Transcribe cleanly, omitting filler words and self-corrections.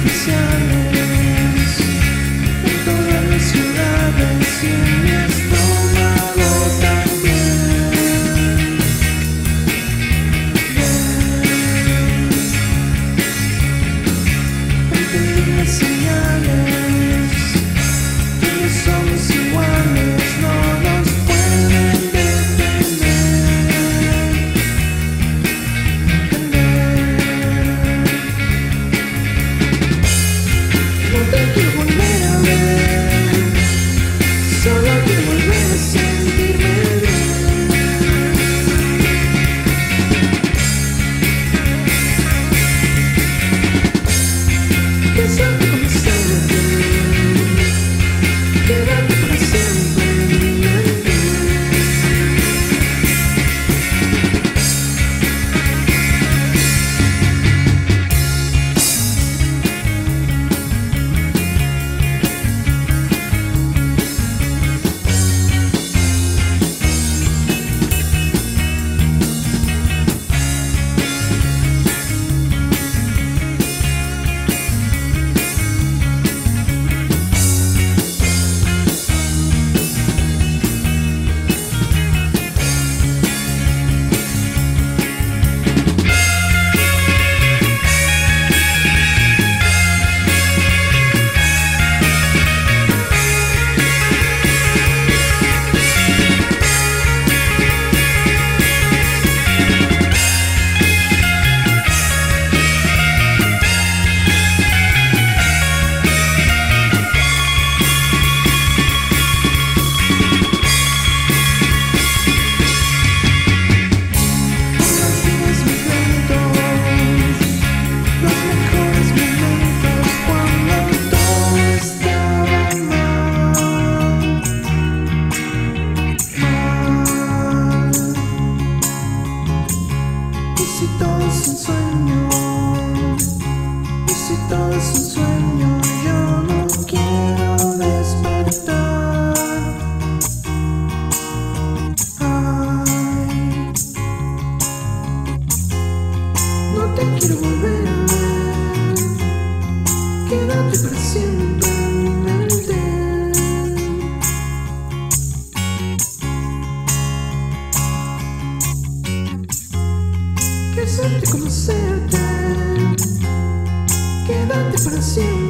artificiales en todas las ciudades y en mi estómago también. Ante las señales que no somos iguales, no nos pueden conocerte, quédate para siempre.